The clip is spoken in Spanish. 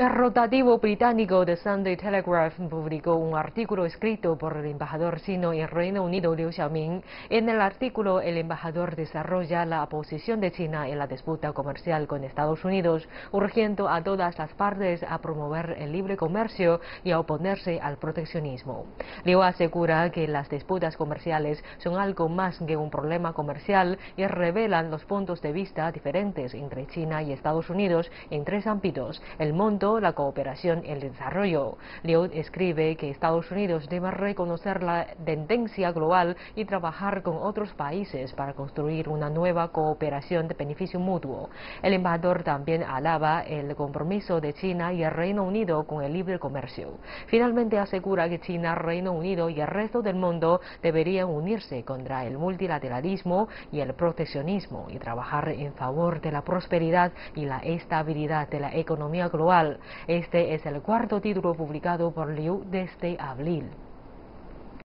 El rotativo británico The Sunday Telegraph publicó un artículo escrito por el embajador chino en Reino Unido, Liu Xiaoming. En el artículo, el embajador desarrolla la posición de China en la disputa comercial con Estados Unidos, urgiendo a todas las partes a promover el libre comercio y a oponerse al proteccionismo. Liu asegura que las disputas comerciales son algo más que un problema comercial y revelan los puntos de vista diferentes entre China y Estados Unidos en tres ámbitos: el mundo, la cooperación y el desarrollo. Liu escribe que Estados Unidos debe reconocer la tendencia global y trabajar con otros países para construir una nueva cooperación de beneficio mutuo. El embajador también alaba el compromiso de China y el Reino Unido con el libre comercio. Finalmente asegura que China, Reino Unido y el resto del mundo deberían unirse contra el multilateralismo y el proteccionismo y trabajar en favor de la prosperidad y la estabilidad de la economía global. Este es el cuarto título publicado por Liu desde abril.